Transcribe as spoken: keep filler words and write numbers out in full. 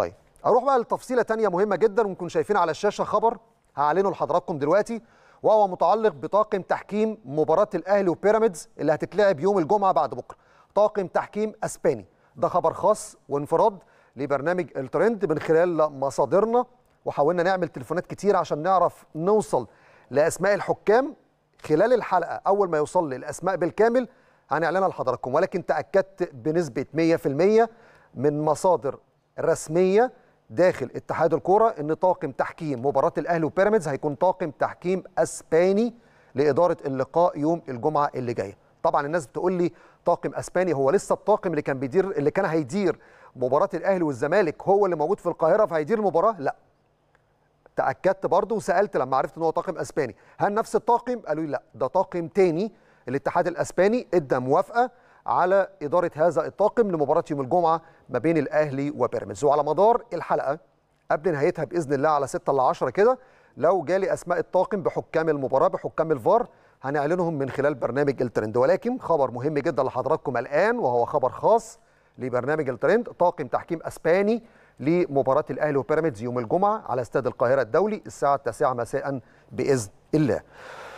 طيب اروح بقى لتفصيله ثانيه مهمه جدا، ونكون شايفين على الشاشه خبر هعلنه لحضراتكم دلوقتي، وهو متعلق بطاقم تحكيم مباراه الاهلي وبيراميدز اللي هتتلعب يوم الجمعه بعد بكره. طاقم تحكيم اسباني، ده خبر خاص وانفراد لبرنامج التريند من خلال مصادرنا، وحاولنا نعمل تليفونات كتير عشان نعرف نوصل لاسماء الحكام خلال الحلقه. اول ما يوصل لي الاسماء بالكامل هنعلنها لحضراتكم، ولكن تاكدت بنسبه مية في المية من مصادر رسميه داخل اتحاد الكوره ان طاقم تحكيم مباراه الاهلي وبيراميدز هيكون طاقم تحكيم اسباني لاداره اللقاء يوم الجمعه اللي جايه. طبعا الناس بتقول لي طاقم اسباني، هو لسه الطاقم اللي كان بيدير اللي كان هيدير مباراه الاهلي والزمالك هو اللي موجود في القاهره فهيدير المباراه؟ لا، تاكدت برضه وسالت لما عرفت ان هو طاقم اسباني هل نفس الطاقم؟ قالوا لي لا، ده طاقم تاني. الاتحاد الاسباني ادى موافقه على اداره هذا الطاقم لمباراه يوم الجمعه ما بين الاهلي وبيراميدز. وعلى مدار الحلقه قبل نهايتها باذن الله على ستة إلى عشرة كده، لو جالي اسماء الطاقم بحكام المباراه بحكام الفار هنعلنهم من خلال برنامج الترند. ولكن خبر مهم جدا لحضراتكم الان، وهو خبر خاص لبرنامج الترند، طاقم تحكيم اسباني لمباراه الاهلي وبيراميدز يوم الجمعه على استاد القاهره الدولي الساعه التاسعة مساء باذن الله.